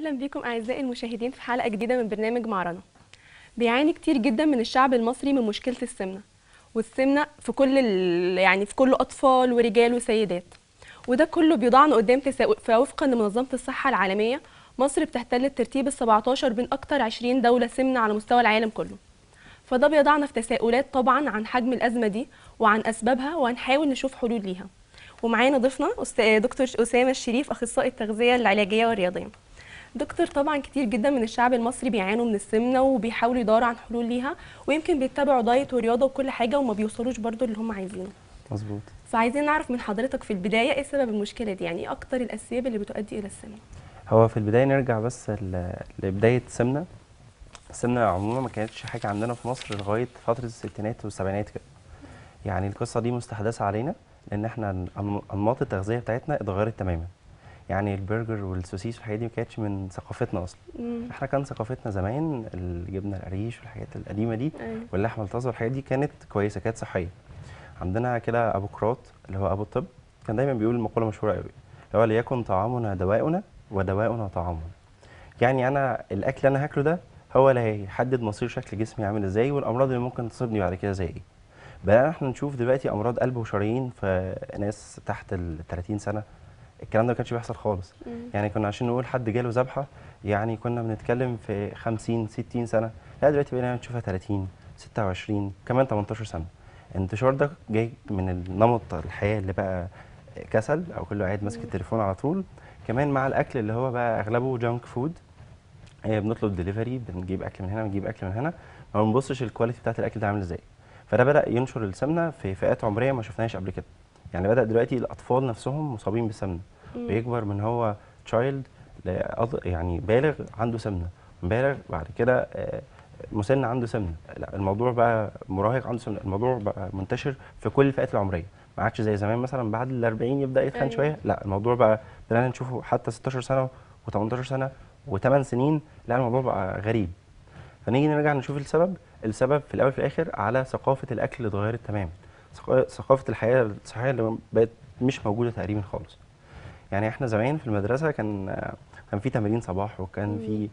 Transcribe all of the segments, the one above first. أهلا بكم أعزائي المشاهدين في حلقة جديدة من برنامج مع رنا. بيعاني كتير جدا من الشعب المصري من مشكلة السمنة، والسمنة في كل أطفال ورجال وسيدات، وده كله بيضعن قدام وفقا لمنظمة الصحة العالمية. مصر بتحتل الترتيب ال17 بين أكتر 20 دولة سمنة على مستوى العالم كله، فده بيضعنا في تساؤلات طبعا عن حجم الأزمة دي وعن أسبابها، وهنحاول نشوف حلول ليها. ومعانا ضيفنا دكتور اسامه الشريف، اخصائي التغذيه العلاجيه والرياضيه. دكتور، طبعا كتير جدا من الشعب المصري بيعانوا من السمنه وبيحاولوا يدوروا عن حلول ليها، ويمكن بيتبعوا دايت ورياضه وكل حاجه وما بيوصلوش برضو اللي هم عايزينه. مظبوط. فعايزين نعرف من حضرتك في البدايه ايه سبب المشكله دي، يعني اكتر الاسباب اللي بتؤدي الى السمنه. هو في البدايه نرجع بس لبدايه السمنه. السمنه عموما ما كانتش حاجه عندنا في مصر لغايه فتره الستينات والسبعينات كده. يعني القصه دي مستحدثه علينا، لان احنا انماط التغذيه بتاعتنا اتغيرت تماما. يعني البرجر والسوسيس والحاجات دي ما كانتش من ثقافتنا اصلا. احنا كان ثقافتنا زمان الجبنه القريش والحاجات القديمه دي، واللحمه الطازه والحاجات دي كانت كويسه، كانت صحيه. عندنا كده ابوكرات اللي هو ابو الطب كان دايما بيقول مقوله مشهوره قوي، اللي هو ليكن طعامنا دواؤنا ودواؤنا طعامنا. يعني انا الاكل اللي انا هاكله ده هو اللي هيحدد مصير شكل جسمي عامل ازاي، والامراض اللي ممكن تصيبني بعد كده زي ايه. بدأنا احنا نشوف دلوقتي امراض قلب وشرايين في ناس تحت ال 30 سنه، الكلام ده ما كانش بيحصل خالص. يعني كنا عشان نقول حد جاله ذبحه يعني كنا بنتكلم في 50 60 سنه، لا دلوقتي بقينا نشوفها 30 26 كمان 18 سنه. الانتشار ده جاي من النمط الحياه اللي بقى كسل او كله قاعد ماسك التليفون على طول، كمان مع الاكل اللي هو بقى اغلبه جانك فود. بنطلب دليفري، بنجيب اكل من هنا بنجيب اكل من هنا، ما بنبصش الكواليتي بتاعت الاكل ده عامل ازاي. فده بدأ ينشر السمنه في فئات عمريه ما شفناهاش قبل كده. يعني بدأ دلوقتي الاطفال نفسهم مصابين بالسمنه، بيكبر من هو تشايلد يعني بالغ عنده سمنه، بالغ بعد كده مسن عنده سمنه، الموضوع بقى مراهق عنده سمنه. الموضوع بقى منتشر في كل الفئات العمريه، ما عادش زي زمان مثلا بعد ال 40 يبدأ يتخن شويه، لا الموضوع بقى بدأنا نشوفه حتى 16 سنه و18 سنه و8 سنين، لا الموضوع بقى غريب. فنيجي نرجع نشوف السبب. السبب في الاول في الاخر على ثقافه الاكل اللي اتغيرت تماما، ثقافه الحياه الصحيه اللي بقت مش موجوده تقريبا خالص. يعني احنا زمان في المدرسه كان في تمارين صباح، وكان في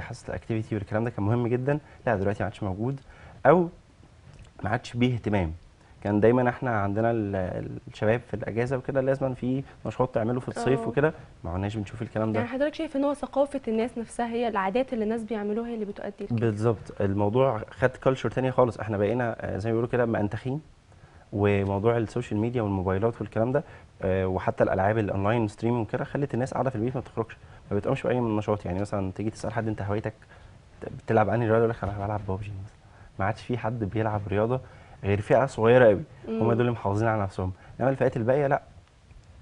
حصه الاكتيفيتي والكلام ده كان مهم جدا، لا دلوقتي ما عادش موجود او ما عادش بيه اهتمام. كان دايما احنا عندنا الشباب في الاجازه وكده لازم في نشاط تعمله في الصيف وكده، ما عدناش بنشوف الكلام ده. يعني حضرتك شايف ان هو ثقافه الناس نفسها، هي العادات اللي الناس بيعملوها هي اللي بتؤدي لكده. بالظبط، الموضوع خد كلتشر ثانيه خالص. احنا بقينا زي ما بيقولوا كده مأنتخين، وموضوع السوشيال ميديا والموبايلات والكلام ده، وحتى الالعاب الاونلاين ستريمنج وكده خلت الناس قاعده في البيت ما بتخرجش، ما بتقومش باي من نشاط. يعني مثلا تيجي تسال حد انت هوايتك بتلعب انهي رياضه، يقول لك انا بلعب بابجي مثلا. ما عادش في حد بيلعب رياضه غير فئه صغيره قوي، هم دول اللي محافظين على نفسهم، انما الفئات الباقيه لا.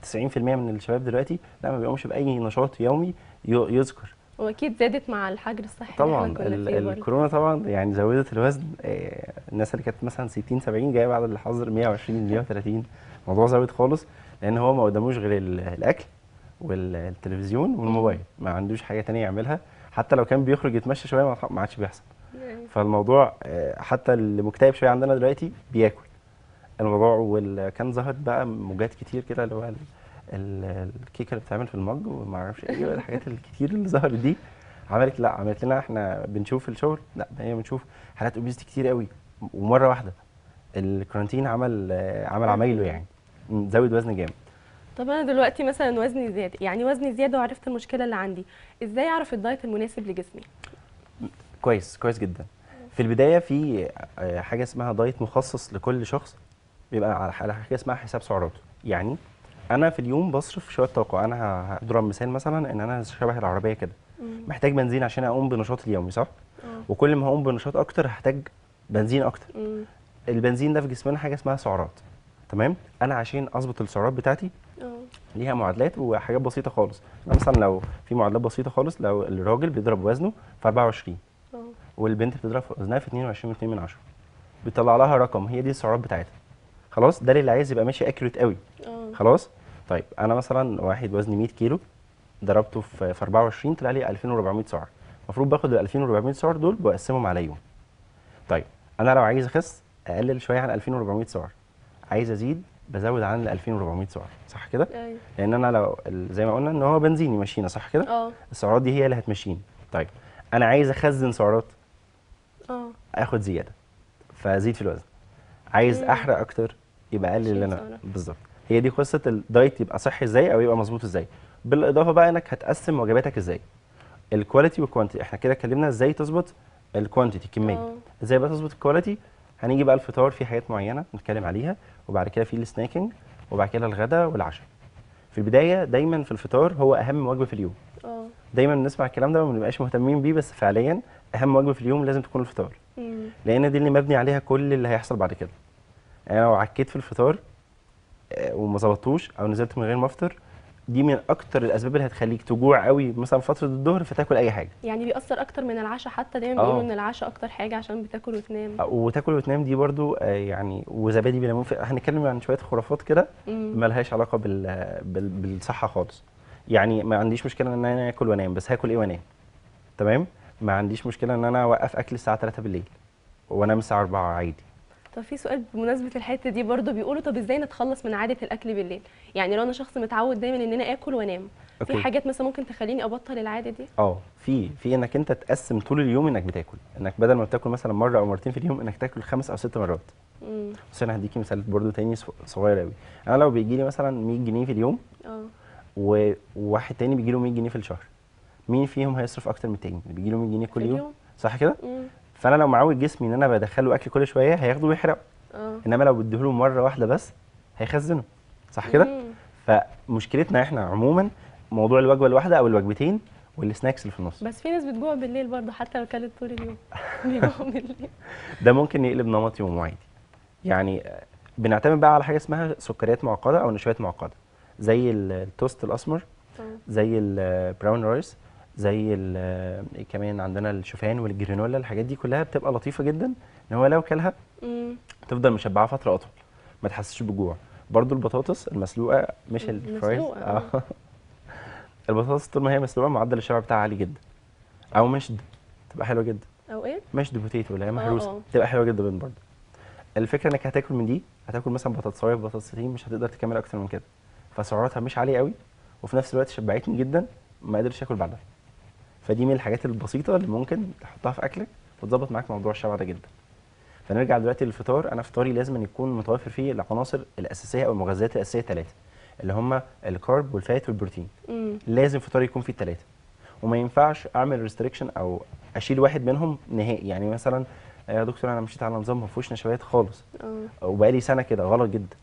90% من الشباب دلوقتي لا ما بيقومش باي نشاط يومي يذكر. واكيد زادت مع الحجر الصحي طبعا، الكورونا طبعا يعني زودت الوزن. الناس اللي كانت مثلا 60 70 جايه بعد الحظر 120 130، الموضوع زود خالص، لان هو ما قداموش غير الاكل والتلفزيون والموبايل، ما عندوش حاجه ثانيه يعملها. حتى لو كان بيخرج يتمشى شويه ما عادش بيحصل. فالموضوع حتى اللي مكتئب شويه عندنا دلوقتي بياكل الموضوع. وكان ظهرت بقى موجات كتير كده اللي هو الكيكه اللي بتتعمل في المج وما اعرفش ايه الحاجات الكتير اللي ظهرت دي، عملت لا عملت لنا احنا بنشوف الشغل، لا هي بنشوف حالات اوبيزتي كتير قوي. ومره واحده الكرانتين عمل عمايله، يعني زود وزن جامد. طب انا دلوقتي مثلا وزني زاد، يعني وزني زاد وعرفت المشكله اللي عندي، ازاي اعرف الدايت المناسب لجسمي؟ كويس جدا. في البدايه في حاجه اسمها دايت مخصص لكل شخص، بيبقى على حاجه اسمها حساب سعراته. يعني انا في اليوم بصرف شويه طاقه، انا هضرب مثال مثلا ان انا شبه العربيه كده، محتاج بنزين عشان اقوم بنشاط اليومي صح؟ وكل ما هقوم بنشاط اكتر هحتاج بنزين اكتر. البنزين ده في جسمنا حاجه اسمها سعرات، تمام؟ انا عشان اظبط السعرات بتاعتي ليها معادلات وحاجات بسيطه خالص. انا مثلا لو في معادلات بسيطه خالص، لو الراجل بيضرب وزنه في 24 والبنت بتضرب وزنها في 22.2، بيطلع لها رقم هي دي السعرات بتاعتها. خلاص ده اللي عايز يبقى ماشي اكيوريت قوي. خلاص طيب انا مثلا واحد وزني 100 كيلو ضربته في 24 طلع لي 2400 سعر، المفروض باخد ال 2400 سعر دول بقسمهم على يوم. طيب انا لو عايز اخس اقلل شويه عن 2400 سعر، عايز ازيد بزود عن ال 2400 سعر، صح كده؟ ايوه. لان انا لو زي ما قلنا ان هو بنزين يمشينا، صح كده؟ اه. السعرات دي هي اللي هتمشيني. طيب انا عايز اخزن سعرات، اخد زياده فازيد في الوزن. عايز احرق اكتر يبقى اقلل اللي انا بالظبط. هي دي قصه الدايت، يبقى صحي ازاي او يبقى مظبوط ازاي، بالاضافه بقى انك هتقسم وجباتك ازاي. الكواليتي والكوانتيتي، احنا كده اتكلمنا ازاي تظبط الكوانتيتي الكميه، ازاي بقى تظبط الكواليتي. هنيجي بقى الفطار في حاجات معينه نتكلم عليها، وبعد كده في السناكينج، وبعد كده الغداء والعشاء. في البدايه دايما في الفطار هو اهم وجبه في اليوم. دايما بنسمع الكلام ده وما بنبقاش مهتمين بيه، بس فعليا اهم وجبه في اليوم لازم تكون الفطار. لان دي اللي مبني عليها كل اللي هيحصل بعد كده. انا لو عكيت في الفطار وما ظبطتوش او نزلت من غير ما افطر، دي من اكتر الاسباب اللي هتخليك تجوع قوي مثلا فتره الظهر فتاكل اي حاجه. يعني بيأثر اكتر من العشاء، حتى دايما بيقولوا ان العشاء اكتر حاجه عشان بتاكل وتنام. وتاكل وتنام دي برضو يعني، وزبادي بليمون. هنتكلم عن شويه خرافات كده مالهاش علاقه بالصحه خالص. يعني ما عنديش مشكله ان انا اكل وانام، بس هاكل ايه وانام؟ تمام؟ ما عنديش مشكله ان انا اوقف اكل الساعه 3 بالليل وانام الساعه 4 عادي. طب في سؤال بمناسبه الحته دي برضو، بيقولوا طب ازاي نتخلص من عاده الاكل بالليل؟ يعني لو انا شخص متعود دايما ان انا اكل وانام، في حاجات مثلا ممكن تخليني ابطل العاده دي؟ في انك انت تقسم طول اليوم انك بتاكل، انك بدل ما بتاكل مثلا مره او مرتين في اليوم انك تاكل 5 أو 6 مرات. بس انا هديكي مثال برضو تاني صغير قوي. انا لو بيجي لي مثلا 100 جنيه في اليوم وواحد تاني بيجي له 100 جنيه في الشهر، مين فيهم هيصرف اكتر من التاني؟ اللي بيجي له 100 جنيه كل يوم، صح كده؟ فانا لو معود جسمي ان انا بدخله اكل كل شويه هياخده ويحرقه. انما لو بديهوله مره واحده بس هيخزنه، صح كده؟ فمشكلتنا احنا عموما موضوع الوجبه الواحده او الوجبتين والسناكس اللي في النص. بس في ناس بتجوع بالليل برضه حتى لو كلت طول اليوم. بيجوع بالليل. ده ممكن يقلب نمط يومه عادي. يعني بنعتمد بقى على حاجه اسمها سكريات معقده او نشويات معقده، زي التوست الاسمر، زي البراون رايس، زي كمان عندنا الشوفان والجرينولا. الحاجات دي كلها بتبقى لطيفه جدا ان هو لو كلها تفضل مشبعه فتره اطول ما تحسش بالجوع. برضو البطاطس المسلوقه مش الفرايز. البطاطس طول ما هي مسلوقه معدل الشبع بتاعها عالي جدا، او مشد تبقى حلوه جدا، او ايه مشد بوتيتو اللي هي مهروسه تبقى حلوه جدا برضو. الفكره انك هتاكل من دي، هتاكل مثلا بطاطسايه بطاطستين، مش هتقدر تكمل اكتر من كده، فسعراتها مش عاليه قوي وفي نفس الوقت شبعتني جدا ما قدرتش اكل بعدها. فدي من الحاجات البسيطه اللي ممكن تحطها في اكلك وتظبط معاك موضوع الشبع ده جدا. فنرجع دلوقتي للفطار. انا فطاري لازم أن يكون متوفر فيه العناصر الاساسيه او المغذيات الاساسيه 3، اللي هم الكارب والفات والبروتين. لازم فطاري يكون فيه الثلاثه، وما ينفعش اعمل ريستريكشن او اشيل واحد منهم نهائي. يعني مثلا يا دكتور انا مشيت على نظام ما فيهوش نشويات خالص، وبقالي سنه كده، غلط جدا.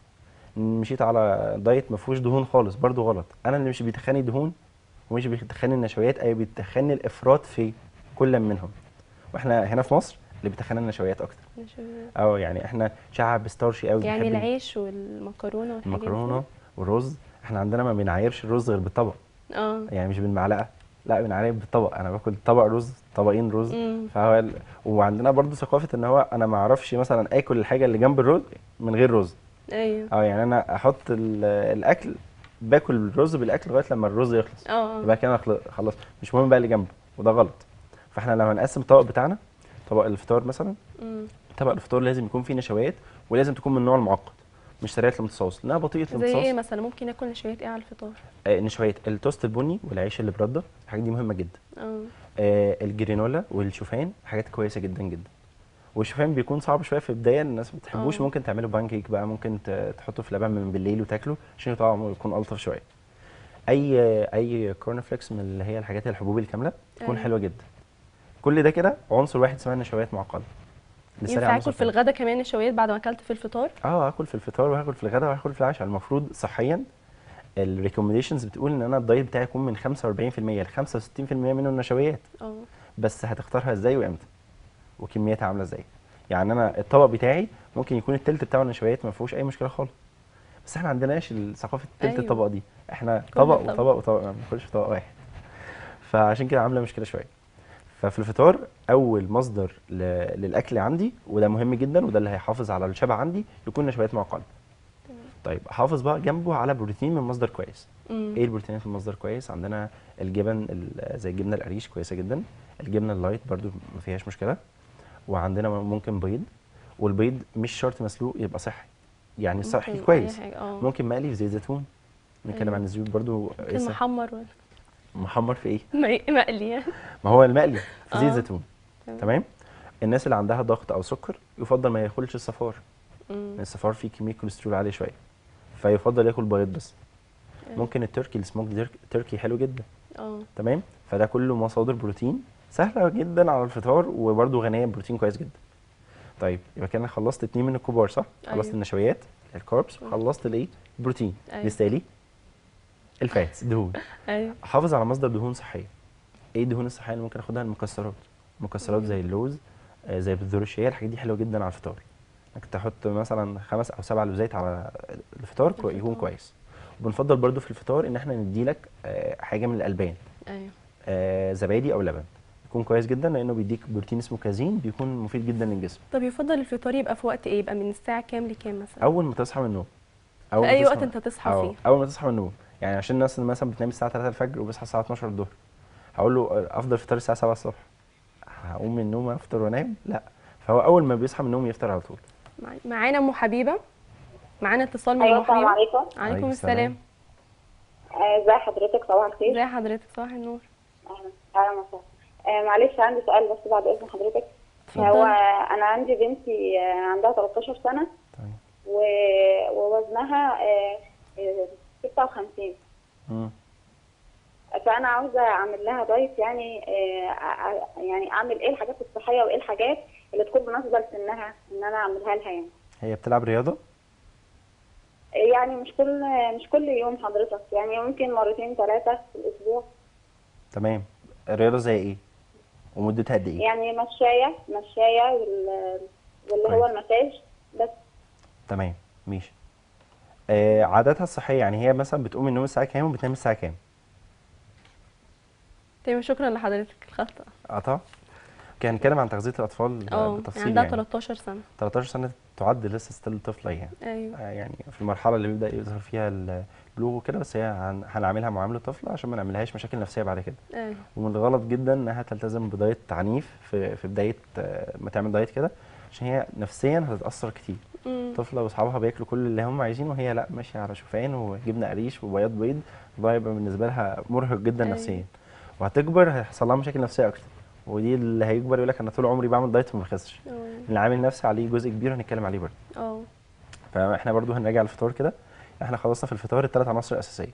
مشيت على دايت ما فيهوش دهون خالص، برده غلط. انا اللي مش بيتخاني دهون ومش بيتخاني النشويات، اي بيتخاني الافراط في كل منهم. واحنا هنا في مصر اللي بيتخاني النشويات اكتر. يعني احنا شعب ستارشي قوي، يعني العيش والمكرونه والحاجات دي، المكرونه والرز. احنا عندنا ما بنعايرش الرز غير بالطبق، يعني مش بالمعلقه، لا بنعاير بالطبق. انا باكل طبق رز، طبقين رز. وعندنا برضو ثقافه ان هو انا ما اعرفش مثلا اكل الحاجه اللي جنب الرز من غير رز. ايوه. يعني انا احط الاكل، باكل الرز بالاكل لغايه لما الرز يخلص، يبقى كده انا خلصت، مش مهم بقى اللي جنبه، وده غلط. فاحنا لو هنقسم الطبق بتاعنا، طبق الفطار مثلا، طبق الفطار لازم يكون فيه نشويات، ولازم تكون من النوع المعقد، مش سريعه الامتصاص، لانها بطيئه الامتصاص. زي ايه مثلا ممكن اكل نشويات ايه على الفطار؟ نشويات التوست البني والعيش اللي برده، الحاجات دي مهمه جدا. الجرينولا والشوفان حاجات كويسه جدا جدا. والشوفان بيكون صعب شويه في البدايه، الناس ما بتحبوش. ممكن تعمله بانكيك بقى، ممكن تحطه في لبن من بالليل وتاكله عشان طعمه يكون الطف شويه. اي كورن فليكس من اللي هي الحاجات الحبوب الكامله تكون حلوه جدا. كل ده كده عنصر واحد اسمها نشويات معقده. ينفع اكل في الغداء كمان نشويات بعد ما اكلت في الفطار؟ هاكل في الفطار وهاكل في الغداء وهاكل في العشاء. المفروض صحيا الريكومنديشنز بتقول ان انا الدايت بتاعي يكون من 45% ل 65% منه النشويات. بس هتختارها ازاي وامتى؟ وكمياتها عامله ازاي. يعني انا الطبق بتاعي ممكن يكون الثلث بتاعه نشويات ما فيهوش اي مشكله خالص، بس احنا ما عندناش ثقافه الثلث. الطبق دي احنا طبق وطبق وطبق، ما بناكلش طبق واحد، فعشان كده عامله مشكله شويه. ففي الفطار اول مصدر للاكل عندي، وده مهم جدا، وده اللي هيحافظ على الشبع عندي، يكون نشويات معقده. طيب حافظ بقى جنبه على بروتين من مصدر كويس. ايه البروتينات في مصدر كويس؟ عندنا الجبن زي الجبنه القريش كويسه جدا، الجبنه اللايت برده ما فيهاش مشكله، وعندنا ممكن بيض. والبيض مش شرط مسلوق يبقى صحي، يعني صحي كويس. ممكن مقلي في زيت زيتون، نتكلم عن الزيوت برضو. ممكن محمر. محمر في ايه؟ مقلي يعني. ما هو المقلي في زيت زيتون. تمام. الناس اللي عندها ضغط او سكر يفضل ما ياكلش الصفار. الصفار فيه كميه كوليسترول عاليه شويه، فيفضل ياكل بيض بس. ممكن التركي السموك تركي حلو جدا. تمام. فده كله مصادر بروتين سهله جدا على الفطار، وبرده غنيه بروتين كويس جدا. طيب يبقى كده خلصت 2 من الكبار صح؟ خلصت النشويات الكاربس، وخلصت الايه؟ البروتين. بالتالي الفاتس دهون. حافظ على مصدر دهون صحيه. ايه الدهون الصحيه اللي ممكن اخدها؟ المكسرات. مكسرات زي اللوز، زي البذور الشيا، الحاجات دي حلوه جدا على الفطار. انك تحط مثلا 5 أو 7 لوزات على الفطار يكون كويس. وبنفضل برده في الفطار ان احنا نديلك حاجه من الالبان. زبادي او لبن يكون كويس جدا، لانه بيديك بروتين اسمه كازين، بيكون مفيد جدا للجسم. طب يفضل الفطار يبقى في وقت ايه؟ يبقى من الساعه كام لكام مثلا؟ اول ما تصحى من النوم. في اي وقت انت تصحى فيه؟ اول ما تصحى من النوم. يعني عشان الناس مثلا بتنام الساعه 3 الفجر وبيصحى الساعه 12 الظهر، هقول له افضل فطار الساعه 7 الصبح. هقوم من النوم افطر وانام؟ لا، فهو اول ما بيصحى من النوم يفطر على طول. معانا ام حبيبه، معانا اتصال من ام حبيبه. السلام عليكم. وعليكم السلام. ازي حضرتك؟ صباح الخير. ازي حضرتك؟ صباح النور. اهلا وسهلا. معلش عندي سؤال بس بعد اذن حضرتك. هو انا عندي بنتي عندها 13 سنه. طيب. ووزنها 56. فانا عاوزه اعمل لها دايت، يعني يعني اعمل ايه الحاجات الصحيه وايه الحاجات اللي تكون مناسبه لسنها ان انا اعملها لها؟ يعني هي بتلعب رياضه؟ يعني مش كل يوم حضرتك، يعني ممكن مرتين 3 في الاسبوع. تمام. الرياضه زي ايه؟ ومدتها قد ايه؟ يعني مشايه واللي هو المساج بس. تمام ماشي. عاداتها الصحيه، يعني هي مثلا بتقوم من النوم الساعه كام وبتنام الساعه كام؟ تمام. شكرا لحضرتك. الخطأ قطع. كان نتكلم عن تغذيه الاطفال بتفصيل. عندها 13 سنه. 13 سنه تعد لسه ستيل طفله يعني. ايوه. يعني في المرحله اللي بيبدا يظهر فيها البلوغ وكده، بس هي هنعملها معامله طفله عشان ما نعملهاش مشاكل نفسيه بعد كده. ايوه. ومن الغلط جدا انها تلتزم بدايت عنيف في بدايه ما تعمل دايت كده، عشان هي نفسيا هتتاثر كتير. طفله واصحابها بياكلوا كل اللي هم عايزينه، وهي لا، ماشيه على شوفان وجبنه قريش وبياض بيض. ده هيبقى بالنسبه لها مرهق جدا. أيوه. نفسيا. وهتكبر هيحصل لها مشاكل نفسيه اكتر، ودي اللي هيكبر يقول لك انا طول عمري بعمل دايت وما بخسش. اللي عامل نفسي عليه جزء كبير هنتكلم عليه برده. فاحنا برده هنراجع الفطار كده. احنا خلصنا في الفطار ال3 عناصر الاساسيه.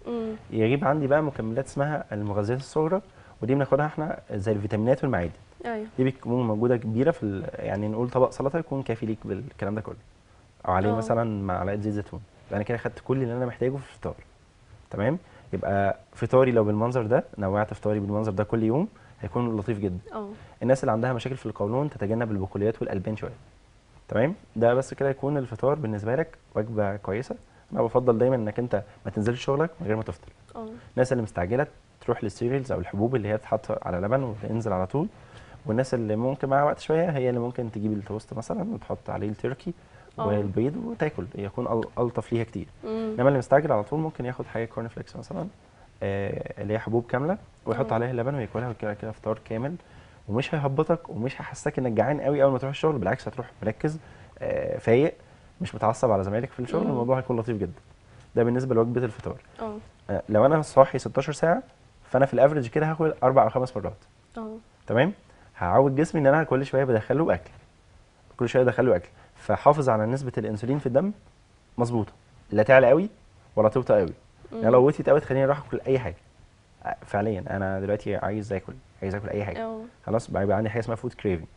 يجيب عندي بقى مكملات اسمها المغذيات الصغرى، ودي بناخدها احنا زي الفيتامينات والمعادن. ايوه. دي بتكون موجوده كبيره في يعني نقول طبق سلطه يكون كافي ليك بالكلام ده كله، او عليه مثلا معلقه زيت زيتون. انا كده خدت كل اللي انا محتاجه في الفطار. تمام. يبقى فطاري لو بالمنظر ده، نوعت فطاري بالمنظر ده كل يوم، هيكون لطيف جدا. الناس اللي عندها مشاكل في القولون تتجنب البقوليات والالبان شويه. تمام. ده بس كده يكون الفطار بالنسبه لك وجبه كويسه. انا بفضل دايما انك انت ما تنزلش شغلك من غير ما تفطر. الناس اللي مستعجله تروح للسيريلز او الحبوب اللي هي بتتحط على لبن وتنزل على طول، والناس اللي ممكن معاها وقت شويه هي اللي ممكن تجيب التوست مثلا وتحط عليه التركي والبيض وتاكل، يكون الطف ليها كتير. انما اللي مستعجل على طول ممكن ياخد حاجه كورن فليكس مثلا، اللي هي حبوب كامله، ويحط عليها لبن وياكلها، وكده كده فطار كامل، ومش هيهبطك ومش هيحسسك انك جعان قوي اول ما تروح الشغل. بالعكس هتروح مركز فايق، مش متعصب على زمايلك في الشغل. الموضوع هيكون لطيف جدا. ده بالنسبه لوجبه الفطار. لو انا صاحي 16 ساعه، فانا في الافريج كده هاكل 4 أو 5 مرات. تمام. هعود جسمي ان انا كل شويه بدخله اكل، كل شويه بدخله اكل. فحافظ على نسبه الانسولين في الدم مظبوطه، لا تعلى قوي ولا توطى قوي. يعني لو وطيت قوي تخليني اروح اكل اي حاجه. فعليا انا دلوقتي عايز اكل اي حاجه. خلاص بقى عندي حاجه اسمها فود كريفنج.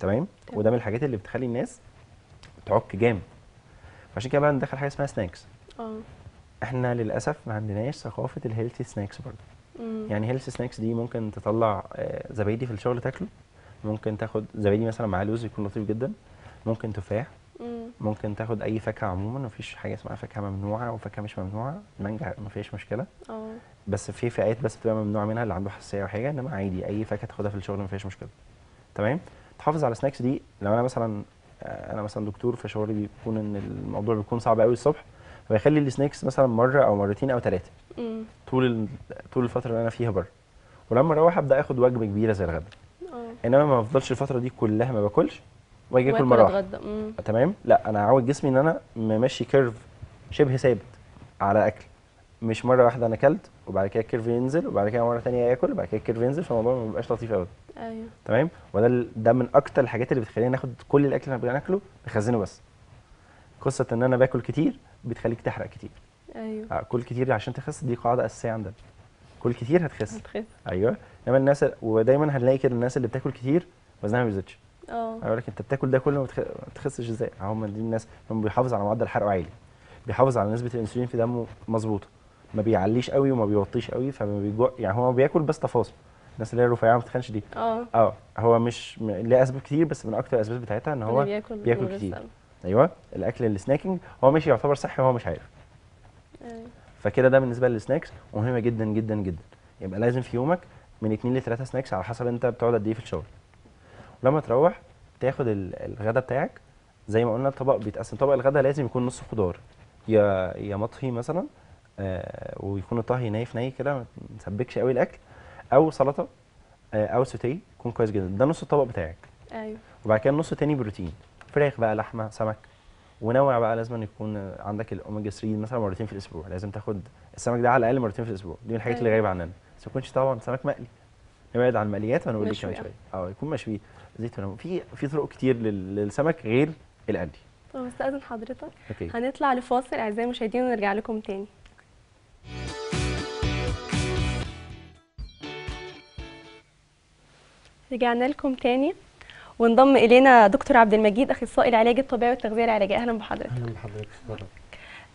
تمام. وده من الحاجات اللي بتخلي الناس تعك جامد. فعشان كده بقى ندخل حاجه اسمها سناكس. احنا للاسف ما عندناش ثقافه الهيلثي سناكس برضه. يعني هيلثي سناكس دي ممكن تطلع زبادي في الشغل تاكله، ممكن تاخد زبادي مثلا مع لوز يكون لطيف جدا، ممكن تفاح، ممكن تاخد اي فاكهه عموما. مفيش حاجه اسمها فاكهه ممنوعه وفاكهه مش ممنوعه. المانجا مفيش مشكله، بس في فئات بس بتبقى ممنوعه منها اللي عنده حساسيه او حاجه، انما عادي اي فاكهه تاخدها في الشغل مفيش مشكله. تمام. تحافظ على السناكس دي. لو انا مثلا دكتور، فشغلي بيكون ان الموضوع بيكون صعب قوي الصبح، فبيخلي السناكس مثلا مره او مرتين او 3 طول الفتره اللي انا فيها بره، ولما اروح ابدا اخد وجبه كبيره زي الغداء. انما ما بفضلش الفتره دي كلها ما باكلش، واجي اكل مره تمام. لا انا عاود جسمي ان انا ماشي كيرف شبه ثابت على اكل، مش مره واحده انا اكلت وبعد كده الكيرف ينزل وبعد كده مره ثانيه اكل وبعد كده الكيرف ينزل، فالموضوع ما بيبقاش لطيف قوي. ايوه تمام. وده من اكتر الحاجات اللي بتخليني ناخد كل الاكل اللي احنا بناكله نخزنه، بس قصه ان انا باكل كتير بتخليك تحرق كتير. ايوه كل كتير عشان تخس، دي قاعده اساسيه عندنا، كل كتير هتخس. ايوه انما الناس، ودايما هنلاقي كده الناس اللي بتاكل كتير وزنها ما بيزيدش. اقول لك انت بتاكل ده كله ما بتخسش ازاي؟ هم دي الناس اللي بيحافظ على معدل حرقه عالي، بيحافظ على نسبه الانسولين في دمه مظبوطه، ما بيعليش قوي وما بيوطيش قوي، فما بيجوع يعني. هو بياكل بس تفاصيل، الناس اللي هي الرفيعه ما بتخنش دي هو مش ليه اسباب كتير، بس من اكتر الاسباب بتاعتها ان هو بياكل كتير. ايوه الاكل السناكينج هو ماشي يعتبر صحي وهو مش عارف. فكده ده بالنسبه للسناكس مهمه جدا جدا جدا. يبقى لازم في يومك من 2 ل3 سناكس على حسب انت بتقعد قد ايه في الشغل. ولما تروح تاخد الغداء بتاعك زي ما قلنا، الطبق بيتقسم، طبق الغداء لازم يكون نص خضار، يا مطهي مثلا ويكون الطهي نايف ناي كده ما تسبكش قوي الاكل، او سلطه او سوتيه يكون كويس جدا. ده نص الطبق بتاعك. ايوه. وبعد كده النص التاني بروتين، فراخ بقى، لحمه، سمك. ونوع بقى، لازم يكون عندك الاوميجا 3 مثلا مرتين في الاسبوع، لازم تاخد السمك ده على الاقل مرتين في الاسبوع. دي من الحاجات اللي غايبه عننا، بس ما يكونش طبعا سمك مقلي، نبعد عن المقليات. وانا اقول لك كمان شويه يكون مشوي زيت وليمون. في طرق كتير للسمك غير القلي. طب استاذن حضرتك أوكي. هنطلع لفاصل اعزائي المشاهدين ونرجع لكم تاني. رجعنا لكم تاني وانضم الينا دكتور عبد المجيد، اخصائي العلاج الطبيعي والتغذيه العلاجيه. اهلا بحضرتك. اهلا بحضرتك.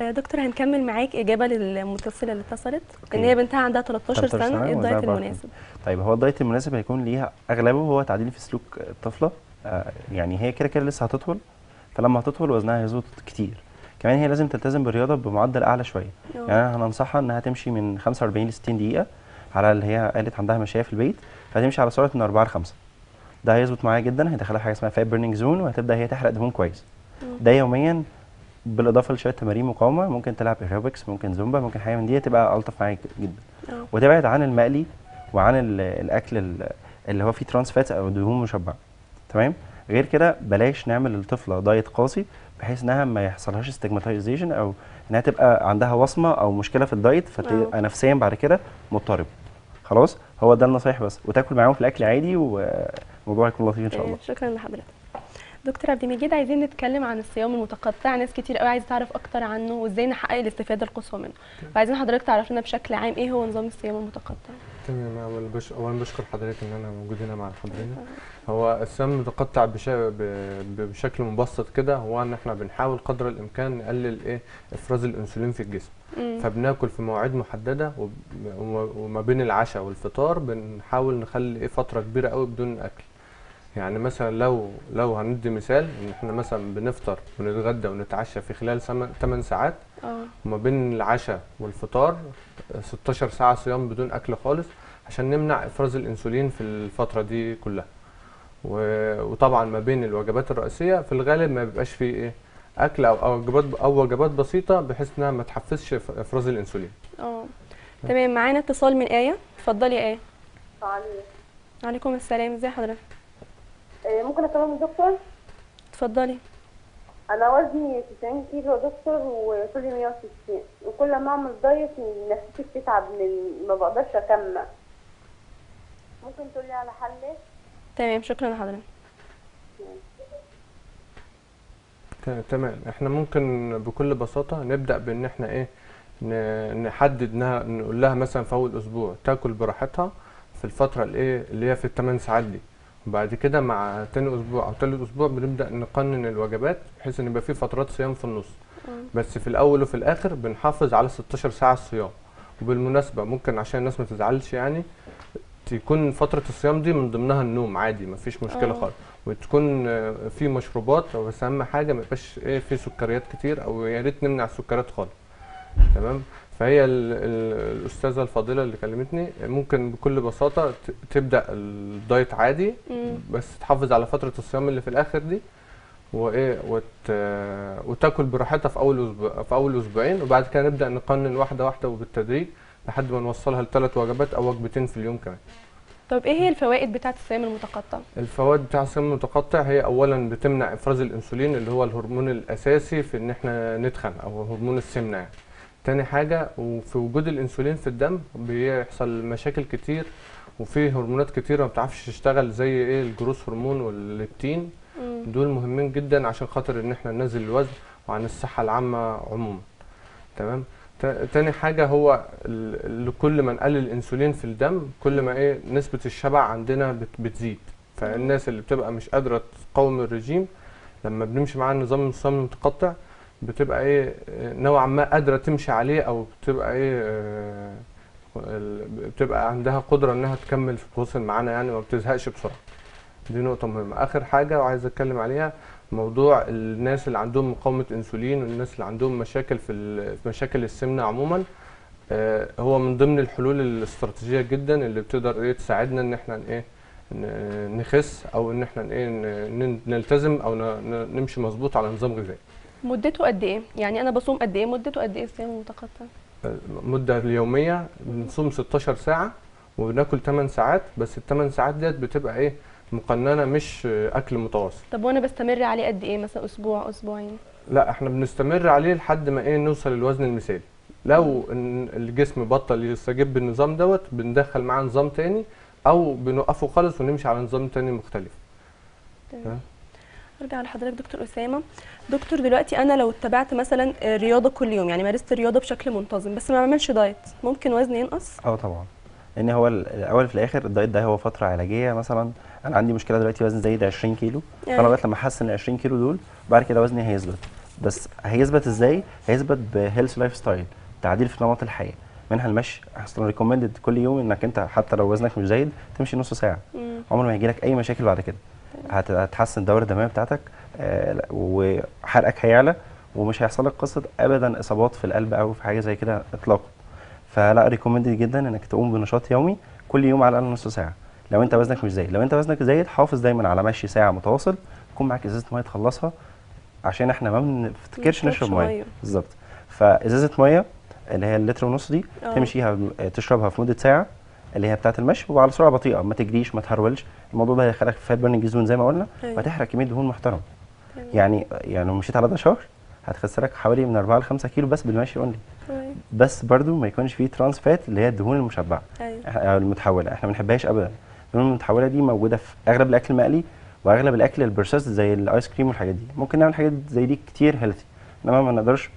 دكتور هنكمل معاك اجابه للمتصله اللي اتصلت ان هي بنتها عندها 13 سنه، ايه الدايت المناسب؟ طيب هو الدايت المناسب هيكون ليها اغلبه هو تعديل في سلوك الطفله، يعني هي كده كده لسه هتطول، فلما هتطول وزنها هيزود كتير. كمان هي لازم تلتزم بالرياضه بمعدل اعلى شويه، يعني انا هننصحها انها تمشي من 45 ل 60 دقيقه على اللي هي قالت عندها مشايه في البيت، فهتمشي على سرعه من 4 ل 5. ده هيظبط معايا جدا، هيدخلها حاجه اسمها فات بيرنينج زون، وهتبدا هي تحرق دهون كويس. ده يوميا بالاضافه لشويه تمارين مقاومه، ممكن تلعب ايروبكس، ممكن زومبا، ممكن حاجه من دي، تبقى الطف معايا جدا. وتبعد عن المقلي وعن الاكل اللي هو فيه ترانس فاتس او دهون مشبعه. تمام؟ غير كده بلاش نعمل للطفله دايت قاسي بحيث انها ما يحصلهاش ستيجماتايزيشن او انها تبقى عندها وصمه او مشكله في الدايت فتبقى نفسيا بعد كده مضطرب. خلاص؟ هو ده النصايح بس، وتاكل معاهم في الاكل عادي وموضوع هيكون لطيف ان شاء الله. شكرا لحضرتك. دكتور عبد المجيد، عايزين نتكلم عن الصيام المتقطع، ناس كتير قوي عايزه تعرف اكتر عنه وازاي نحقق الاستفاده القصوى منه، فعايزين حضرتك تعرف لنا بشكل عام ايه هو نظام الصيام المتقطع. تمام. اولا بشكر حضرتك ان انا موجود هنا مع حضرتك. هو الصيام المتقطع بشكل مبسط كده هو ان احنا بنحاول قدر الامكان نقلل افراز الانسولين في الجسم، فبناكل في مواعيد محدده، وما بين العشاء والفطار بنحاول نخلي فتره كبيره قوي بدون اكل. يعني مثلا لو هندي مثال ان احنا مثلا بنفطر ونتغدى ونتعشى في خلال 8 ساعات، وما بين العشاء والفطار 16 ساعه صيام بدون اكل خالص عشان نمنع افراز الانسولين في الفتره دي كلها. وطبعا ما بين الوجبات الرئيسيه في الغالب ما بيبقاش فيه اكل او وجبات بسيطه بحيث انها ما تحفزش افراز الانسولين. تمام. معانا اتصال من ايه. اتفضلي يا ايه. وعليكم السلام. ازي حضرتك؟ ممكن اكلم الدكتور؟ اتفضلي. انا وزني 90 كيلو يا دكتور وطولي 160، وكل ما اعمل دايت نفسيتي بتتعب ما بقدرش اكمل. ممكن تقولي على حل؟ تمام. شكرا لحضرتك. تمام. احنا ممكن بكل بساطه نبدا بان احنا نحدد، نقول لها مثلا في اول اسبوع تاكل براحتها في الفتره اللي هي في ال8 ساعات دي، وبعد كده مع تاني اسبوع او تالت اسبوع بنبدا نقنن الوجبات بحيث ان يبقى في فترات صيام في النص. بس في الاول وفي الاخر بنحافظ على 16 ساعه الصيام. وبالمناسبه ممكن عشان الناس ما تزعلش، يعني تكون فتره الصيام دي من ضمنها النوم عادي، ما فيش مشكله خالص، وتكون في مشروبات، بس اهم حاجه ما يبقاش في سكريات كتير، او يا ريت نمنع السكريات خالص. تمام. فهي الاستاذه الفاضله اللي كلمتني ممكن بكل بساطه تبدا الدايت عادي، بس تحافظ على فتره الصيام اللي في الاخر دي، وتاكل براحتها في اول اسبوعين، وبعد كده نبدا نقنن واحده واحده وبالتدريج لحد ما نوصلها ل3 وجبات او وجبتين في اليوم كمان. طب ايه هي الفوائد بتاعه الصيام المتقطع؟ الفوائد بتاع الصيام المتقطع هي اولا بتمنع افراز الانسولين اللي هو الهرمون الاساسي في ان احنا نتخن او هرمون السمنه يعني. تاني حاجه وفي وجود الانسولين في الدم بيحصل مشاكل كتير وفي هرمونات كتيره ما بتعرفش تشتغل زي ايه الجروث هرمون والليبتين دول مهمين جدا عشان خاطر ان احنا ننزل الوزن وعن الصحه العامه عموما. تمام. تاني حاجه هو كل ما نقلل الانسولين في الدم كل ما ايه نسبه الشبع عندنا بتزيد، فالناس اللي بتبقى مش قادره تقاوم الرجيم لما بنمشي معاه نظام الصيام المتقطع بتبقى ايه نوعا ما قادره تمشي عليه او بتبقى ايه بتبقى عندها قدره انها تكمل تتواصل معانا يعني وما بتزهقش بسرعه. دي نقطه مهمه. اخر حاجه وعايز اتكلم عليها موضوع الناس اللي عندهم مقاومه انسولين والناس اللي عندهم مشاكل في مشاكل السمنه عموما، هو من ضمن الحلول الاستراتيجيه جدا اللي بتقدر ايه تساعدنا ان احنا ايه نخس او ان احنا ايه نلتزم او نمشي مظبوط على نظام غذائي. مدته قد ايه؟ يعني انا بصوم قد ايه؟ مدته قد ايه الصيام المتقطع؟ المده اليوميه بنصوم 16 ساعه وبناكل 8 ساعات، بس ال 8 ساعات ديت بتبقى ايه مقننه مش اكل متواصل. طب وانا بستمر عليه قد ايه؟ مثلا اسبوع اسبوعين؟ لا احنا بنستمر عليه لحد ما ايه نوصل للوزن المثالي. لو الجسم بطل يستجيب بالنظام دوت بندخل معاه نظام تاني او بنوقفه خالص ونمشي على نظام تاني مختلف. تمام. ارجع لحضرتك دكتور اسامه. دكتور دلوقتي انا لو اتبعت مثلا رياضه كل يوم، يعني مارست الرياضه بشكل منتظم بس ما بعملش دايت، ممكن وزني ينقص؟ اه طبعا، لان هو الاول في الاخر الدايت ده هو فتره علاجيه. مثلا انا عندي مشكله دلوقتي وزن زايد 20 كيلو يعني. فانا لغايه لما احسن 20 كيلو دول بعد كده وزني هيثبت. بس هيثبت ازاي؟ هيثبت بهيلث لايف ستايل، تعديل في نمط الحياه، منها المشي. اصلا ريكومندد كل يوم انك انت حتى لو وزنك مش زايد تمشي نص ساعه، عمر ما هيجي لك اي مشاكل بعد كده. هتحسن الدوره الدمويه بتاعتك وحرقك هيعلى ومش هيحصل لك قصه ابدا اصابات في القلب او في حاجه زي كده اطلاقا. فلا ريكومندد جدا انك تقوم بنشاط يومي كل يوم على الاقل نص ساعه لو انت وزنك مش زايد. لو انت وزنك زايد حافظ دايما على مشي ساعه متواصل، يكون معاك ازازه ميه تخلصها عشان احنا ما بنفتكرش نشرب ميه بالظبط. فازازه ميه اللي هي اللتر ونص دي تمشيها تشربها في مده ساعه اللي هي بتاعه المشي وعلى سرعه بطيئه، ما تجريش ما تهرولش. الموضوع ده هيخليك فات بيرنينج زون زي ما قلنا وهتحرق كميه دهون محترمه. يعني لو مشيت على ده شهر هتخسرك حوالي من 4 ل 5 كيلو بس بالمشي اونلي. بس برضو ما يكونش فيه ترانس فات اللي هي الدهون المشبعه او المتحوله، احنا ما بنحبهاش ابدا. الدهون المتحوله دي موجوده في اغلب الاكل المقلي واغلب الاكل البروسيسد زي الايس كريم والحاجات دي. ممكن نعمل حاجات زي دي كتير هيلثي، انما ما نقدرش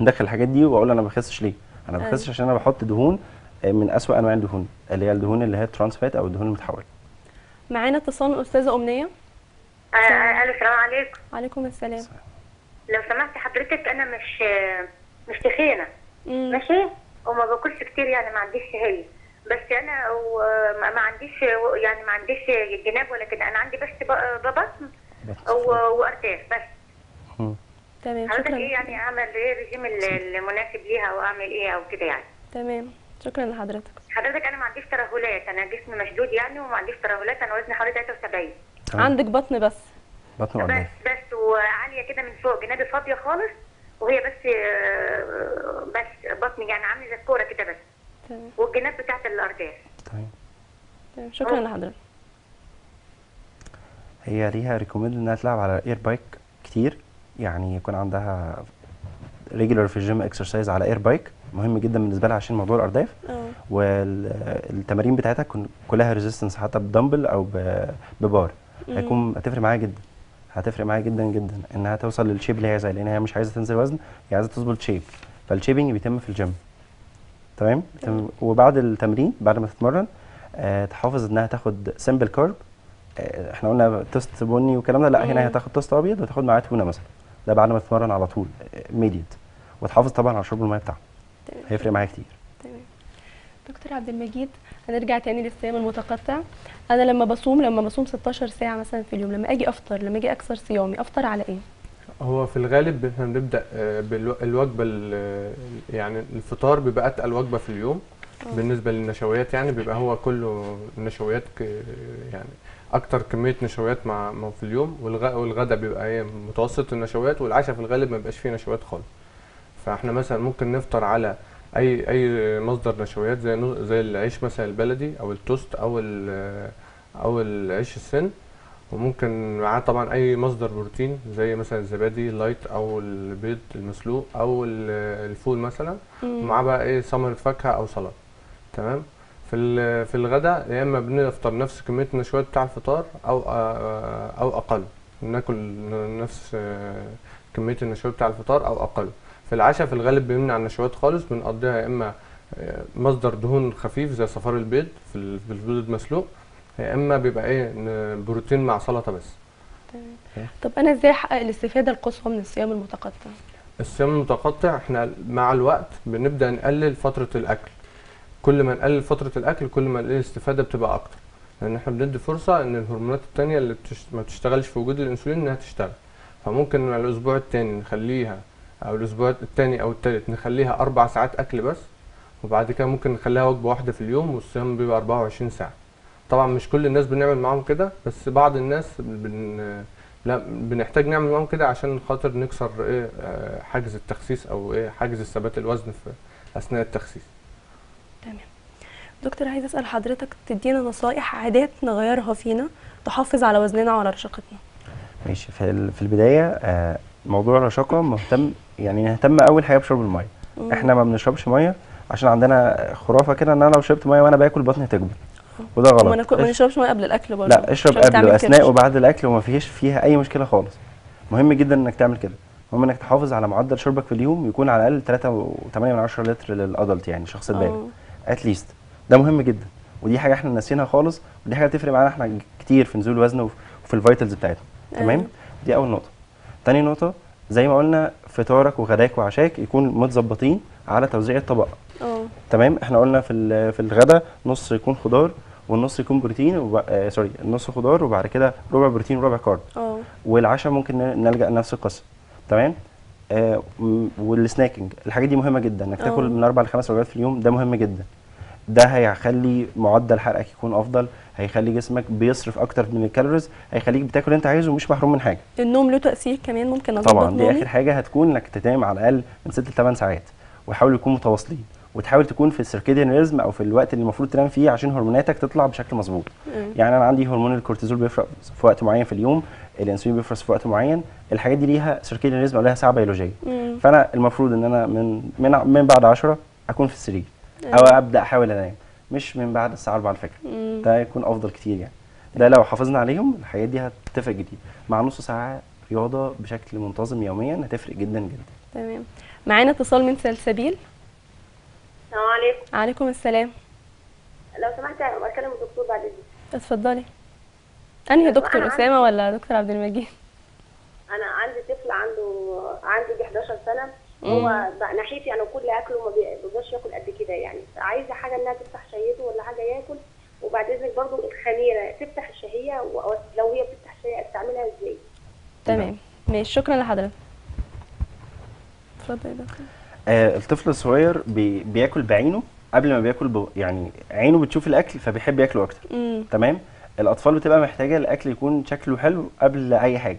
ندخل الحاجات دي واقول انا ما بخسش ليه. انا ما بخسش عشان انا بحط دهون من أسوأ انواع الدهون اللي هي الدهون اللي هي الترانس فات او الدهون المتحوله. معانا اتصال استاذه امنيه. الو السلام عليكم. وعليكم السلام. لو سمحت حضرتك انا مش تخينه ماشي وما باكلش كتير، يعني ما عنديش شهيه، بس انا ما عنديش يعني ما عنديش جناب ولا كده، انا عندي بس بطن وارتاف بس. تمام. حضرتك ايه يعني اعمل ايه الرجيم المناسب ليها واعمل ايه او كده يعني؟ تمام شكرا لحضرتك. حضرتك انا ما عنديش ترهلات، انا جسمي مشدود يعني وما عنديش ترهلات، انا وزني حوالي 73. عندك بطن بس؟ بطن ولا بس وعاليه كده من فوق، جنابي فاضيه خالص وهي بس بطني يعني عامله زي الكوره كده بس. تمام. والجناب بتاعت الارداف. تمام. تمام شكرا لحضرتك. هي ليها ريكومند انها تلعب على اير بايك كتير، يعني يكون عندها ريجولار في الجيم اكسرسايز على اير بايك، مهم جدا بالنسبه لها عشان موضوع الارداف. والتمارين بتاعتها كلها ريزيستنس حتى بدمبل او ببار، هتفرق معاها جدا، هتفرق معاها جدا جدا انها توصل للشيب اللي هي عايزاه، لان هي مش عايزه تنزل وزن، هي عايزه تظبط شيب. فالشيبنج بيتم في الجيم. تمام. وبعد التمرين بعد ما تتمرن تحافظ انها تاخد سمبل كارب. احنا قلنا توست بني والكلام ده، لا هنا هتاخد توست ابيض وتاخد معاه تونه مثلا، ده بعد ما تتمرن على طول ميديت. وتحافظ طبعا على شرب الميه بتاعها، هيفرق معايا كتير. تمام. دكتور عبد المجيد هنرجع تاني للصيام المتقطع. انا لما بصوم 16 ساعه مثلا في اليوم، لما اجي افطر، لما اجي اكسر صيامي افطر على ايه؟ هو في الغالب احنا بنبدا بالوجبه، يعني الفطار بيبقى اتقل وجبه في اليوم. بالنسبه للنشويات يعني بيبقى هو كله نشويات، يعني اكتر كميه نشويات مع في اليوم. والغدا بيبقى ايه متوسط النشويات، والعشاء في الغالب ما بيبقاش فيه نشويات خالص. فاحنا مثلا ممكن نفطر على اي مصدر نشويات زي العيش مثلا البلدي او التوست او العيش السن، وممكن معاه طبعا اي مصدر بروتين زي مثلا الزبادي اللايت او البيض المسلوق او الفول مثلا، ومعاه بقى ايه ثمرة فاكهه او سلطه. تمام. في الغداء يا اما بنفطر نفس كميه النشويات بتاع الفطار او اقل، ناكل نفس كميه النشويات بتاع الفطار او اقل. في العشاء في الغالب بنمنع النشويات خالص، بنقضيها يا اما مصدر دهون خفيف زي صفار البيض في البيض المسلوق، يا اما بيبقى ايه بروتين مع سلطه بس. تمام. طب انا ازاي احقق الاستفاده القصوى من الصيام المتقطع؟ الصيام المتقطع احنا مع الوقت بنبدا نقلل فتره الاكل، كل ما نقلل فتره الاكل كل ما الاستفاده بتبقى اكتر، لان احنا بندي فرصه ان الهرمونات الثانيه اللي ما بتشتغلش في وجود الانسولين انها تشتغل. فممكن على الاسبوع الثاني نخليها، او الاسبوع الثاني او الثالث نخليها 4 ساعات اكل بس، وبعد كده ممكن نخليها وجبه واحده في اليوم، والصيام بيبقى 24 ساعه. طبعا مش كل الناس بنعمل معاهم كده، بس بعض الناس لا بنحتاج نعمل معاهم كده عشان خاطر نكسر ايه حاجز التخسيس او ايه حاجز الثبات الوزن في اثناء التخسيس. تمام. دكتور عايز اسال حضرتك تدينا نصائح عادات نغيرها فينا تحافظ على وزننا وعلى رشاقتنا. ماشي. في البدايه موضوع الرشاقه مهتم، يعني نهتم اول حاجه بشرب الميه. احنا ما بنشربش ميه عشان عندنا خرافه كده ان انا لو شربت ميه وانا باكل بطني تكبر، وده غلط. ما نشربش ميه قبل الاكل برضه. لا، اشرب قبل واثناء وبعد الاكل وما فيش فيها اي مشكله خالص. مهم جدا انك تعمل كده، مهم انك تحافظ على معدل شربك في اليوم يكون على الاقل 3.8 لتر للادلت، يعني شخص بالغ اتليست. ده مهم جدا، ودي حاجه احنا ناسينها خالص، ودي حاجه بتفرق معانا احنا كتير في نزول الوزن وفي الفيتالز بتاعتنا. تمام. دي اول نقطه. تاني نقطه زي ما قلنا فطارك وغداك وعشاك يكون متظبطين على توزيع الطبق. تمام. احنا قلنا في الغداء نص يكون خضار والنص يكون بروتين سوري النص خضار وبعد كده ربع بروتين وربع كارب. والعشاء ممكن نلجأ لنفس القصه. تمام. والسناكينج الحاجات دي مهمه جدا، انك تاكل من 4 ل 5 وجبات في اليوم، ده مهم جدا. ده هيخلي معدل حرقك يكون افضل، هيخلي جسمك بيصرف اكتر من الكالوريز، هيخليك بتاكل اللي انت عايزه ومش محروم من حاجه. النوم له تاثير كمان، ممكن اظبط نومي طبعا. دي اخر حاجه هتكون انك تنام على الاقل من 6 ل 8 ساعات، وحاول يكون متواصلين، وتحاول تكون في السيركيديان ريزم او في الوقت اللي المفروض تنام فيه عشان هرموناتك تطلع بشكل مظبوط. يعني انا عندي هرمون الكورتيزول بيفرز في وقت معين في اليوم، الانسولين بيفرز في وقت معين، الحاجات دي ليها سيركيديان ريزم او ليها ساعه بيولوجيه. فانا المفروض ان انا من بعد 10 اكون في السرير او ابدا احاول انام، مش من بعد الساعه 4 الفجر. ده يكون افضل كتير يعني. ده لو حافظنا عليهم الحاجات دي هتتفق جديد، مع نص ساعه رياضه بشكل منتظم يوميا هتفرق جدا جدا. تمام. معانا اتصال من سلسبيل. السلام عليكم. وعليكم السلام. لو سمحت اكلم الدكتور بعد اذنك. اتفضلي. انهي دكتور، اسامه ولا دكتور عبد المجيد؟ انا عندي طفل عندي 11 سنه. هو ناحيتي انا كل اكله ما بيقدرش ياكل قد كده، يعني عايزه حاجه انها تفتح شهيته ولا حاجه ياكل. وبعد اذنك برضو الخميره تفتح الشهيه، ولو هي بتفتح الشهيه استعملها ازاي؟ تمام. ماشي. شكرا لحضرتك. اتفضل يا دكتور. الطفل الصغير بياكل بعينه قبل ما بياكل يعني عينه بتشوف الاكل فبيحب ياكله اكتر. تمام. الاطفال بتبقى محتاجه الاكل يكون شكله حلو قبل اي حاجه،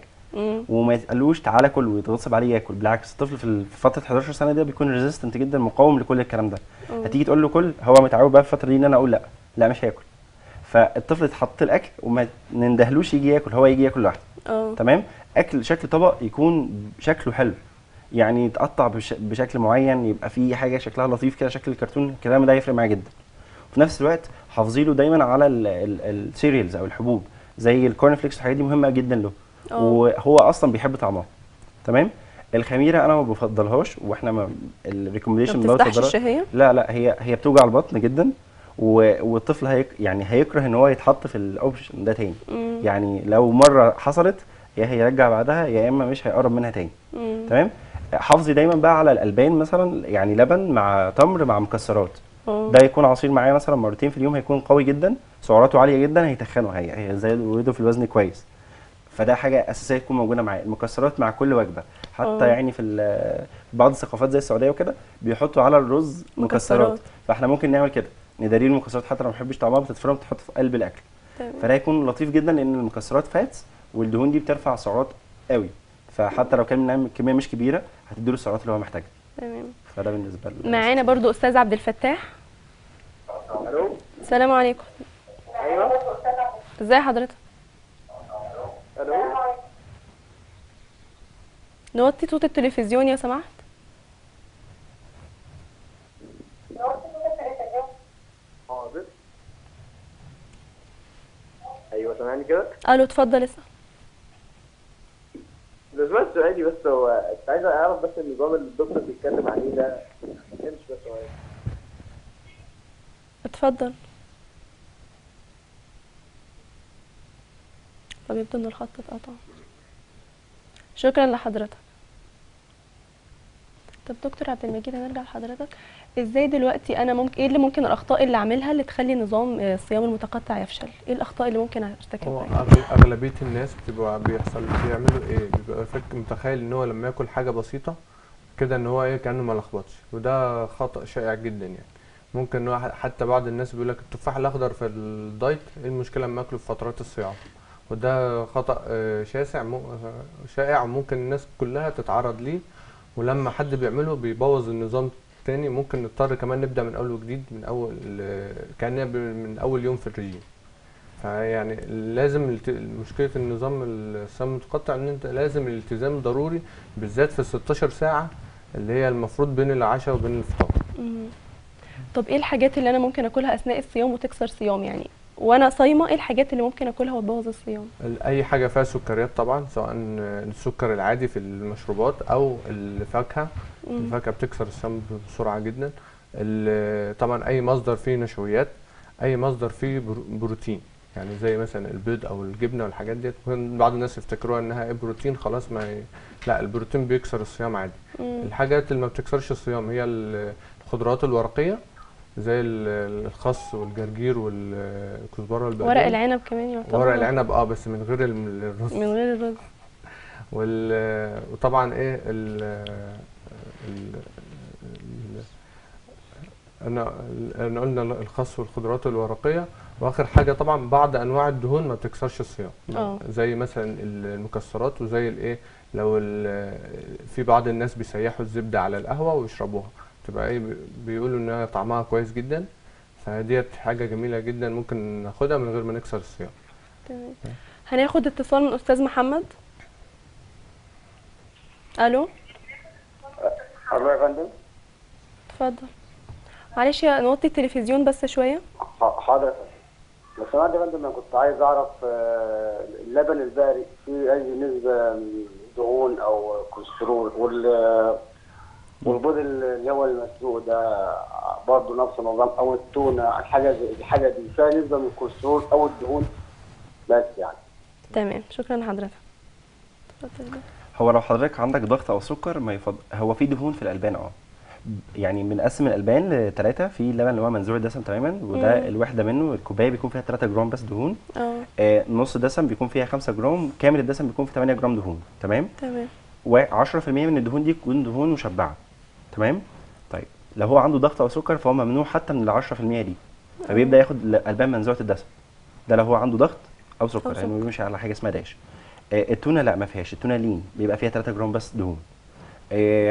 وما يتقالوش تعالى كل ويتغصب عليه ياكل. بالعكس، الطفل في فتره 11 سنه ده بيكون ريزيستنت جدا، مقاوم لكل الكلام ده. هتيجي تقول له كل، هو متعود بقى في الفتره دي ان انا اقول لا مش هاكل، فالطفل اتحط الاكل وما نندهلوش يجي ياكل، هو يجي ياكل لوحده. تمام. اكل شكل طبق يكون شكله حلو، يعني يتقطع بشكل معين، يبقى فيه حاجه شكلها لطيف كده، شكل الكرتون. الكلام ده هيفرق معاه جدا. وفي نفس الوقت حافظي له دايما على السيريالز او الحبوب زي الكورن فليكس، الحاجات دي مهمه جدا له. وهو اصلا بيحب طعمها. تمام. الخميره انا ما بفضلهاش، واحنا الريكومنديشن ما بتفتحش الشهيه. لا، هي بتوجع البطن جدا، والطفل يعني هيكره ان هو يتحط في الاوبشن ده تاني. يعني لو مره حصلت يا هيرجع بعدها يا اما مش هيقرب منها تاني. تمام. حافظي دايما بقى على الالبان مثلا، يعني لبن مع تمر مع مكسرات. ده يكون عصير معاه مثلا مرتين في اليوم، هيكون قوي جدا، سعراته عاليه جدا، هيتخنه، هيزوده في الوزن كويس. فده حاجه اساسيه تكون موجوده معاه. المكسرات مع كل وجبه حتى. يعني في بعض الثقافات زي السعوديه وكده بيحطوا على الرز مكسرات، فاحنا ممكن نعمل كده، نداري المكسرات حتى لو ما بنحبش طعمها، بتتفرم تحط في قلب الاكل. فده هيكون لطيف جدا، لان المكسرات فاتس والدهون دي بترفع سعرات قوي، فحتى لو كان بنعمل كميه مش كبيره هتديله السعرات اللي هو محتاجها. تمام. فده بالنسبه لنا. معانا برضو استاذ عبد الفتاح. الو السلام عليكم. ايوه ازي حضرتك؟ الو نوطي صوت التلفزيون يا سماحه. نوطي صوت التلفزيون. حاضر. ايوه سامعني كده؟ الو اتفضل اسال. بالنسبه لسؤالي بس هو كنت عايز اعرف بس النظام اللي الدكتور بيتكلم عليه ده ما فهمتش بس هو. اتفضل. طب يبدو ان الخط اتقطع. شكرا لحضرتك. طب دكتور عبد المجيد هنرجع لحضرتك. ازاي دلوقتي انا ممكن ايه اللي ممكن الاخطاء اللي اعملها اللي تخلي نظام الصيام المتقطع يفشل؟ ايه الاخطاء اللي ممكن ارتكبها؟ اغلبيه الناس بتبقى بيحصل بيعملوا ايه؟ بيبقى متخيل ان هو لما ياكل حاجه بسيطه كده ان هو ايه كانه ما لخبطش، وده خطا شائع جدا يعني. ممكن واحد حتى بعض الناس بيقول لك التفاح الاخضر في الدايت ايه المشكله اما اكله في فترات الصيام؟ وده خطأ شائع وممكن الناس كلها تتعرض ليه، ولما حد بيعمله بيبوظ النظام تاني. ممكن نضطر كمان نبدأ من أول وجديد من أول كأننا من أول يوم في الرجيم. فيعني لازم مشكلة النظام الصيام المتقطع إن أنت لازم الالتزام ضروري، بالذات في ال 16 ساعة اللي هي المفروض بين العشاء وبين الفطار. طب إيه الحاجات اللي أنا ممكن أكلها أثناء الصيام وتكسر صيام يعني؟ وانا صايمه ايه الحاجات اللي ممكن اكلها وتبوظ الصيام؟ اي حاجه فيها سكريات طبعا، سواء السكر العادي في المشروبات او الفاكهه. الفاكهه بتكسر الصيام بسرعه جدا. طبعا اي مصدر فيه نشويات، اي مصدر فيه بروتين يعني زي مثلا البيض او الجبنه والحاجات ديت. بعض الناس يفتكروها انها ايه بروتين خلاص ما لا، البروتين بيكسر الصيام عادي. الحاجات اللي ما بتكسرش الصيام هي الخضروات الورقيه زي الخس والجرجير والكزبره والبقدونس، ورق العنب كمان يعتبر. ورق العنب اه بس من غير الرز. من غير الرز. وطبعا ايه انا قلنا الخس والخضروات الورقيه، واخر حاجه طبعا بعض انواع الدهون ما بتكسرش الصيام زي مثلا المكسرات، وزي الايه لو في بعض الناس بيسيحوا الزبده على القهوه ويشربوها تبقى ايه بيقولوا انها طعمها كويس جدا، فديت حاجه جميله جدا ممكن ناخدها من غير ما نكسر الصيام. تمام. هناخد اتصال من استاذ محمد. الو الو يا فندم. اتفضل. معلش نوطي التلفزيون بس شويه. حاضر. لو سمحت يا فندم انا كنت عايز اعرف اللبن البقري فيه اي نسبه من دهون او كوليسترول، والبيض اللي هو المسلوق ده برضه نفس النظام، او التونه الحاجه دي فيها نسبه من الكوليسترول او الدهون بس يعني. تمام شكرا لحضرتك. هو لو حضرتك عندك ضغط او سكر ما يفضل، هو في دهون في الالبان يعني بنقسم الالبان لثلاثه، في اللبن اللي هو منزوع الدسم تماما وده الوحده منه الكوبايه بيكون فيها 3 جرام بس دهون، نص دسم بيكون فيها 5 جرام، كامل الدسم بيكون فيه 8 جرام دهون. تمام تمام. و10% من الدهون دي تكون دهون مشبعه. تمام؟ طيب لو هو عنده ضغط او سكر فهو ممنوع حتى من ال 10% دي، فبيبدا ياخد البان منزوعه الدسم. ده لو هو عنده ضغط او سكر لانه يعني بيمشي على حاجه اسمها داش. التونه لا ما فيهاش، التونه لين بيبقى فيها 3 جرام بس دهون.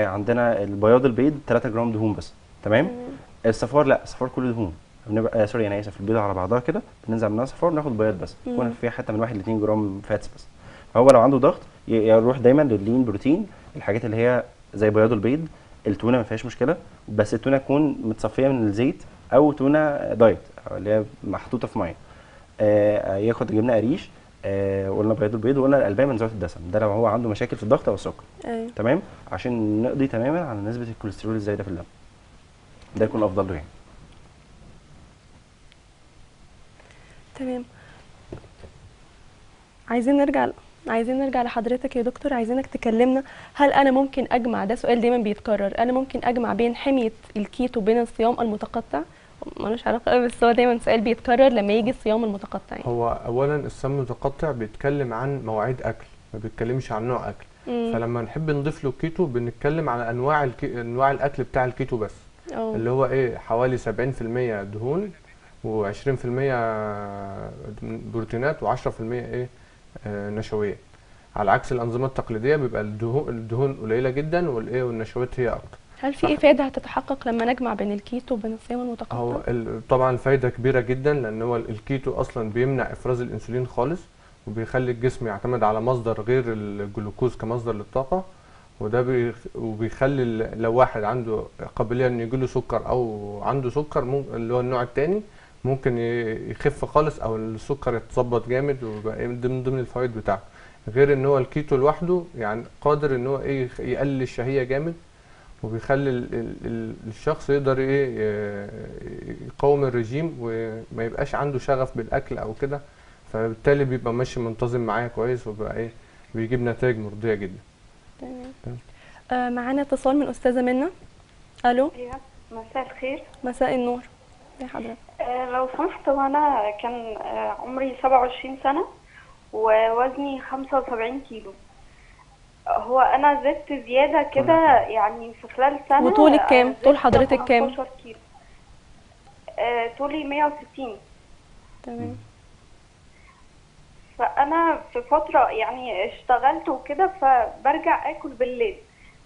عندنا البياض البيض 3 جرام دهون بس. تمام؟ الصفار لا، الصفار كله دهون. سوري انا اسف، البيضه على بعضها كده بننزع منها صفار وناخد بياض بس، يكون فيها حتى من 1 ل 2 جرام فاتس بس. فهو لو عنده ضغط يروح دايما لللين بروتين، الحاجات اللي هي زي بياض البيض، التونه ما فيهاش مشكله، بس التونه تكون متصفيه من الزيت او تونه دايت اللي هي محطوطه في ميه. ياخد جبنه قريش، قلنا بياض البيض، وقلنا الالبان منزوعه الدسم، ده لو هو عنده مشاكل في الضغط او السكر. أيوه. تمام، عشان نقضي تماما على نسبه الكوليسترول الزايده في اللبن، ده يكون افضل له يعني. تمام. عايزين نرجع لحضرتك يا دكتور، عايزينك تكلمنا. هل انا ممكن اجمع، ده سؤال دايما بيتكرر، انا ممكن اجمع بين حميه الكيتو وبين الصيام المتقطع؟ ملوش علاقه قوي بس هو دايما سؤال بيتكرر لما يجي الصيام المتقطع يعني. هو اولا الصيام المتقطع بيتكلم عن مواعيد اكل، ما بيتكلمش عن نوع اكل. فلما نحب نضيف له الكيتو بنتكلم على انواع الاكل بتاع الكيتو بس. اللي هو ايه حوالي 70% دهون و20% بروتينات و10% ايه نشويات، على عكس الانظمه التقليديه بيبقى الدهون قليله جدا والايه والنشويات هي اكتر. هل في إفادة هتتحقق لما نجمع بين الكيتو وبين الصيام المتقطع؟ هو طبعا الفايدة كبيرة جدا، لأن هو الكيتو أصلا بيمنع إفراز الأنسولين خالص، وبيخلي الجسم يعتمد على مصدر غير الجلوكوز كمصدر للطاقة، وده وبيخلي لو واحد عنده قابلية إن يجيله سكر أو عنده سكر اللي هو النوع الثاني ممكن يخف خالص أو السكر يتظبط جامد، ويبقى ضمن الفوائد بتاعته. غير إن هو الكيتو لوحده يعني قادر إن هو إيه يقلل الشهية جامد، وبيخلي الشخص يقدر ايه يقاوم الرجيم وما يبقاش عنده شغف بالاكل او كده، فبالتالي بيبقى ماشي منتظم معاه كويس، وبيبقى ايه بيجيب نتائج مرضيه جدا. تمام. معانا اتصال من استاذه منى. الو. ايوه مساء الخير. مساء النور. يا حضرتك لو سمحت، وانا كان عمري 27 سنه ووزني 75 كيلو. هو انا زدت زياده كده يعني في خلال سنه. وطولك كام؟ طول حضرتك كام؟ 15 كيلو. طولي 160. تمام. فانا في فتره يعني اشتغلت وكده، فبرجع اكل بالليل،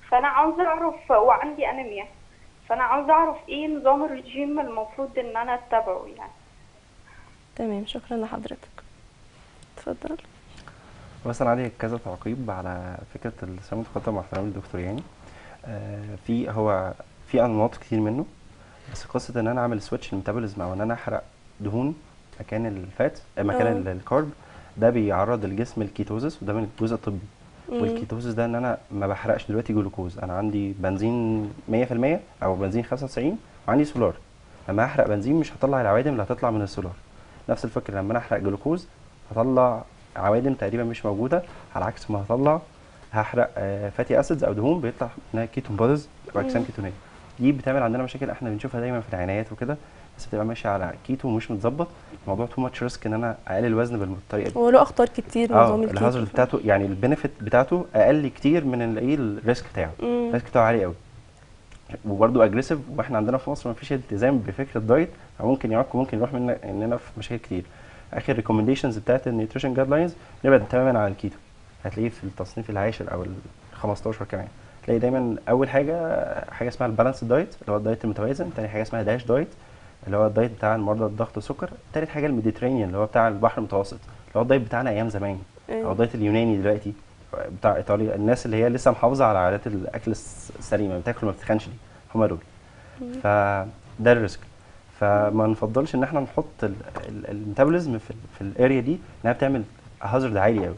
فانا عاوزه اعرف، وعندي انيميا، فانا عاوزه اعرف ايه نظام الرجيم المفروض ان انا اتبعه يعني. تمام، شكرا لحضرتك. اتفضل. بس انا عليه كذا تعقيب على فكره الصيام المتقطع، مع احترامي للدكتور يعني. في انماط كتير منه، بس قصه ان انا اعمل سويتش الميتابوليزم او ان انا احرق دهون مكان الفات مكان الكارب، ده بيعرض الجسم للكيتوزس، وده من الجزء الطبي. والكيتوزس ده ان انا ما بحرقش دلوقتي جلوكوز، انا عندي بنزين 100% او بنزين 95 وعندي سولار. لما احرق بنزين مش هطلع العوادم اللي هتطلع من السولار. نفس الفكره لما انا احرق جلوكوز هطلع عوادم تقريبا مش موجوده، على عكس ما هحرق فاتي اسيدز او دهون بيطلع منها كيتون بودز واجسام كيتونيه. دي بتعمل عندنا مشاكل احنا بنشوفها دايما في العنايات وكده، بس بتبقى ماشيه على كيتو ومش متظبط. الموضوع تو ماتش ريسك ان انا اقلل الوزن بالطريقه دي، وله اخطار كتير. نظام الكيتو الهازل بتاعته يعني البنفيت بتاعته اقل كتير من ايه الريسك بتاعه. الريسك بتاعه عالي قوي وبرده اجريسيف، واحنا عندنا في مصر ما فيش التزام بفكره دايت، فممكن يعوق وممكن يروح مننا في مشاكل كتير. اخر ريكومنديشنز بتاعت النيوتريشن جايد لاينز نبعد تماما عن الكيتو، هتلاقيه في التصنيف العاشر او ال15 كمان. هتلاقي دايما اول حاجه اسمها البالانس دايت اللي هو الدايت المتوازن، ثاني حاجه اسمها داش دايت اللي هو الدايت بتاع مرضى الضغط والسكر، ثالث حاجه الميديترينيان اللي هو بتاع البحر المتوسط اللي هو الدايت بتاعنا ايام زمان، او الدايت اليوناني دلوقتي بتاع ايطاليا، الناس اللي هي لسه محافظه على عادات الاكل السليمه، بتاكل ما بتخنش، دي هم دول. فده الريسك، فما نفضلش ان احنا نحط الميتابوليزم في الاريا دي انها بتعمل هازارد عالي قوي.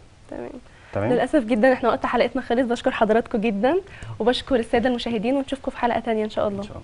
تمام. للاسف جدا احنا وقت حلقتنا خلص. بشكر حضراتكم جدا وبشكر الساده المشاهدين، ونشوفكم في حلقه ثانيه ان شاء الله.